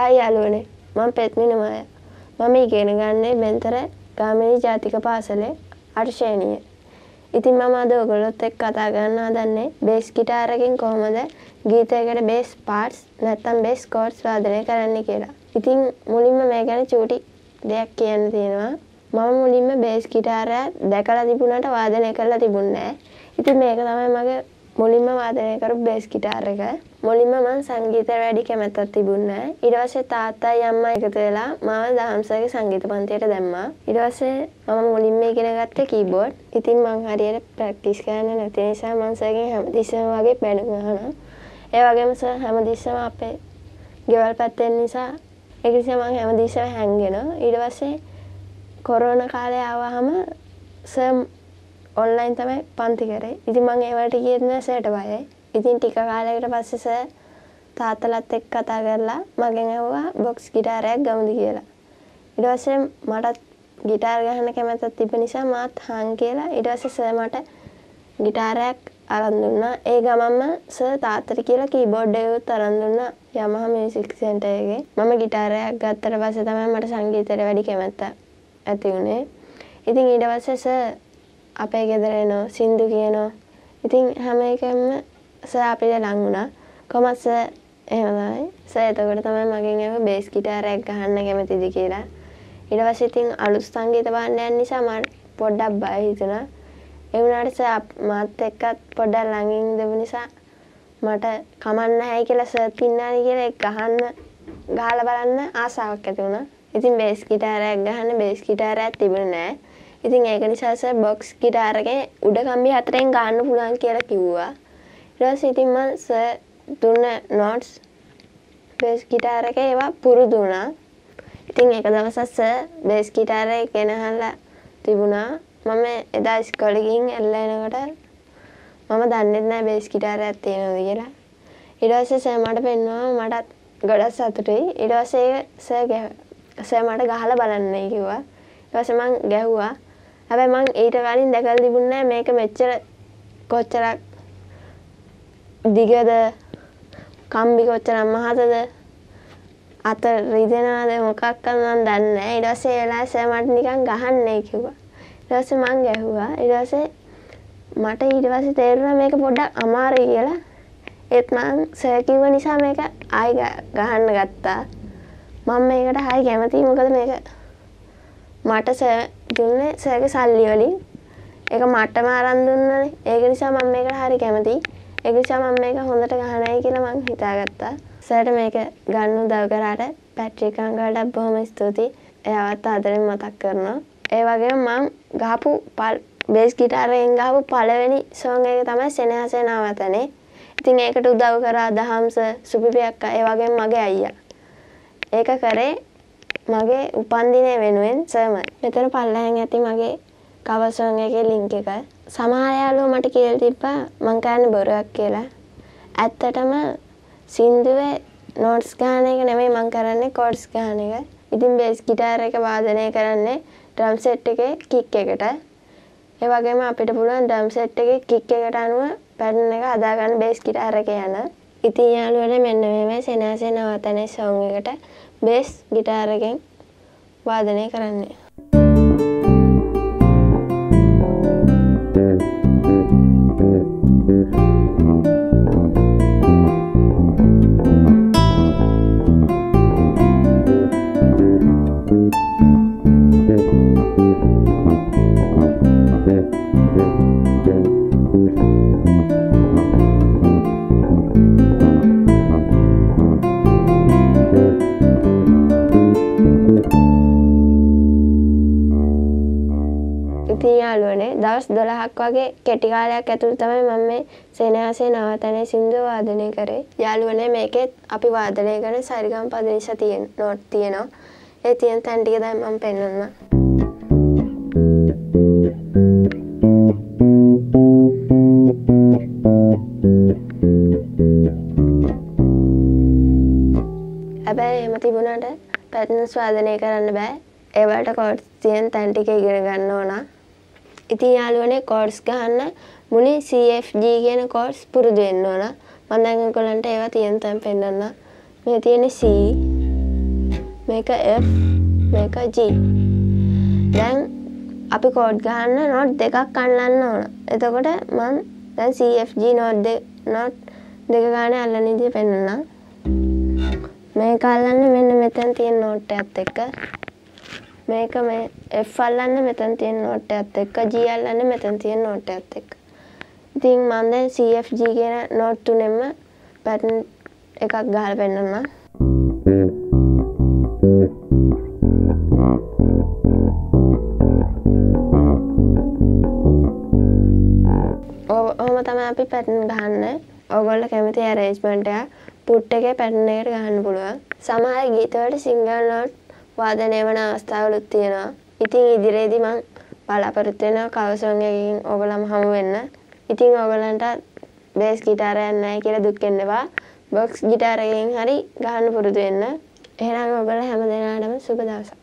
හයි යාළුවනේ මම පෙත්මින මාය මම ඉගෙන ගන්නේ බෙන්තර ගාමිණී ජාතික පාසලේ 8 ශ්‍රේණියේ ඉතින් මම අද ඔයගොල්ලොත් එක්ක කතා කරන්න හදන්නේ බේස් গিitar එකෙන් කොහොමද ගීතයකට බේස් පාර්ට්ස් නැත්නම් බේස් chords වාදනය කරන්න කියලා. ඉතින් මුලින්ම මේ ගැන චූටි දෙයක් කියන්න තියෙනවා. මම මුලින්ම බේස් গিitar එක දැකලා තිබුණාට වාදනය කරලා තිබුණේ නැහැ. ඉතින් මේක තමයි මගේ මුලින්ම වාදනය කරපු බේස් গিitar එක. මුලින්ම මම සංගීතය වැඩි කැමැත්තක් තිබුණේ නැහැ. ඊට පස්සේ තාත්තයි අම්මයි එකතු වෙලා මාව දහම්සගේ සංගීත පන්තියට දැම්මා. ඊට පස්සේ මම මුලින්ම ඉගෙන ගත්තේ කීබෝඩ්. ඉතින් මම හරියට ප්‍රැක්ටිස් කරන්නේ නැති නිසා මම සර්ගෙන් හැමතිස්සෙම වගේ බැනුම් අහනවා. ඒ වගේම සර් හැමතිස්සෙම අපේ ගෙවල් පැත්තේ නිසා ඒක නිසා මම හැමතිස්සෙම හැංගෙනවා. ඊට පස්සේ කොරෝනා කාලේ ආවහම සර් online තමයි පන්ති කරේ. ඉතින් මම ඒ වලට ගියේ නැහැ සර්ට බයයි. ඉතින් ටික කාලයකට පස්සේ සර් තාත්තලාත් එක්ක කතා කරලා මගෙන් ඇහුවා බොක්ස් গিitar එකක් ගමුද කියලා. ඊට පස්සේ මටත් গিitar ගහන්න කැමැත්තක් තිබ්බ නිසා මාත් හාන් කියලා ඊට පස්සේ සර් මට গিitar එකක් අරන් දුන්නා. ඒ ගමන්ම සර් තාත්තට කියලා keyboard එකත් අරන් දුන්නා Yamaha Music Center එකේ. මම গিitar එකක් ගත්තට පස්සේ තමයි මට සංගීතයට වැඩි කැමැත්ත ඇති වුණේ. ඉතින් ඊට පස්සේ සර් අපේ ගෙදර එනවා සින්දු කියනවා. ඉතින් හැම එකෙම සර් අපිට ලඟ වුණා. කොහොමද සර් එහෙම තමයි. සර් එතකොට තමයි මගෙන් අහුව බේස් গিitar එකක් ගහන්න කැමතිද කියලා. ඊට පස්සේ ඉතින් අලුත් සංගීත භාණ්ඩයක් නිසා මම පොඩ්ඩක් බය හිතුණා. ඒ වුණාට සර් මාත් එක්කත් පොඩ්ඩක් ළඟින් දෙමු නිසා මට කමන්න නැහැ කියලා සර් පින්නානි කියලා ඒක ගහලා බලන්න ආසාවක් ඇති වුණා. ඉතින් බේස් গিitar එකක් ගහන්න බේස් গিitar එකක් තිබුණේ නැහැ. ඉතින් ඒක නිසා සර් බොක්ස් গিitar එකේ උඩ කම්බි හතරෙන් ගන්න පුළුවන් කියලා කිව්වා. ඊට පස්සේ ඉතින් මම සර් දුන්න notes bass গিitar එකේ ඒවා පුරුදු වුණා. ඉතින් එක දවසක් සර් bass গিitar එක ගෙනහලා තිබුණා. මම එදා ඉස්කෝලේ ගිහින් එළවෙනකොට මම දන්නේ නැහැ bass গিitar එකක් තියෙනවා කියලා. ඊට පස්සේ සර් මට පෙන්නවා මටත් ගොඩක් සතුටුයි. ඊට පස්සේ සර් මට ගහලා බලන්නයි කිව්වා. ඊට පස්සේ මම ගැහුවා. හැබැයි මම ඊට කලින් දැකලා තිබුණේ නැහැ මේක මෙච්චර කොච්චරක් දිගද කම්බි කොච්චර මහතද අත රිදෙනවද මොකක්ද මම දන්නේ නැහැ. ඊට පස්සේ ඒ වෙලාවේ සර් මට නිකන් ගහන්නයි කිව්වා. ඊට පස්සේ මම ගැහුවා. ඊට පස්සේ මට ඊට පස්සේ තේරුණා මේක පොඩ්ඩක් අමාරුයි කියලා. ඒත් මම සර් කිව්ව නිසා මේක ආයි ගහන්න ගත්තා. මම මේකට හරිය කැමතියි මොකද මේක මට සර් දුන්නේ සර්ගේ සල්ලි වලින් ඒක මටම අරන් දුන්නනේ. ඒක නිසා මම මේකට හරි කැමතියි. ඒක නිසා මම මේක හොඳට ගහනයි කියලා මං හිතාගත්තා. සර්ට මේක ගන්න උදව් කරාට පැට්‍රික් අංකලට බොහොම ස්තුතියි. එයාවත් ආදරෙන් මතක් කරනවා. ඒ වගේම මං ගහපු බේස් গিitar එකෙන් ගහපු පළවෙනි song එක තමයි සෙනෙහසේ නවතනේ. ඉතින් ඒකට උදව් කරා දහම්ස සුපිපියක් ඒ වගේම මගේ අයියා. ඒක කරේ මගේ උපන්දිනය වෙනුවෙන් සර්මයි. මෙතන පල්ලෙහෙන් ඇති මගේ cover song එකේ link එක. සමහර යාළුවෝ මට කියලා තිබ්බා මං කියන්නේ බොරුවක් කියලා. ඇත්තටම සින්දුවේ notes ගන්න එක නෙමෙයි මං කරන්නේ chords ගන්න එක. ඉතින් bass guitar එක වාදනය කරන්නේ drum set එකේ kick එකට. ඒ වගේම අපිට පුළුවන් drum set එකේ kick එකට අනුව pattern එක හදාගන්න bass guitar එක යන. ඉතින් යාළුවනේ මෙන්න මේ සෙනෙහසේ නවතනේ song එකට බේස් গিitar එකෙන් වාදනය කරන්නේ. යාළුවනේ දවස් 12ක් වගේ කෙටි කාලයක් ඇතුළත තමයි මම මේ සෙනෙහසේ නවතනේ සින්දුව වාදනය කරේ. යාළුවනේ මේකෙත් අපි වාදනය කරන සරිගම්පද නිසා තියෙන නෝට් තියෙනවා. ඒ තියෙන තැන් ටික දැන් මම පෙන්නනවා. හැබැයි එහෙම තිබුණාට පැටර්න්ස් වාදනය කරන්න බෑ. ඒ වලට chords තියෙන තැන් ටික ඉගෙන ගන්න ඕන. ඉතින් යාළුවනේ chords ගන්න මුලින් C F G කියන chords පුරුදු වෙන්න ඕන. මම දැන් ඔයගොල්ලන්ට ඒවා තියෙන තැන් පෙන්නන්න. මේ තියෙන්නේ C මේක F මේක G දැන් අපි කෝඩ් ගහන්න නෝට් දෙකක් අල්ලන්න ඕන. එතකොට මම දැන් C F G නෝට් දෙක ගන්න අල්ලන විදිය පෙන්නනවා. මේක අල්ලන්න මෙන්න මෙතන තියෙන නෝට් එකත් එක්ක. මේක මේ F අල්ලන්න මෙතන තියෙන නෝට් එකත් එක්ක G අල්ලන්න මෙතන තියෙන නෝට් එකත් එක්ක. ඉතින් මම දැන් C F G කියන නෝට් තුනෙම pattern එකක් ගහලා පෙන්නනවා. ඔහොම තමයි අපි pattern ගහන්නේ. ඔයගොල්ලෝ කැමති arrangement එක put එකේ pattern එකට ගන්න පුළුවන්. සමහර ගීතවල single note වාදනය වෙන අවස්ථාවලුත් තියෙනවා. ඉතින් ඉදිරියේදී මම බලාපොරොත්තු වෙනවා cover song එකකින් ඔයගොල්ලෝම හමු වෙන්න. ඉතින් ඔයගොල්ලන්ට bass guitar එකක් නැහැ කියලා දුක් වෙන්න එපා. box guitar එකෙන් හරි ගහන්න පුරුදු වෙන්න. එහෙනම් ඔයගොල්ලෝ හැමදෙනාටම සුබ දවසක්.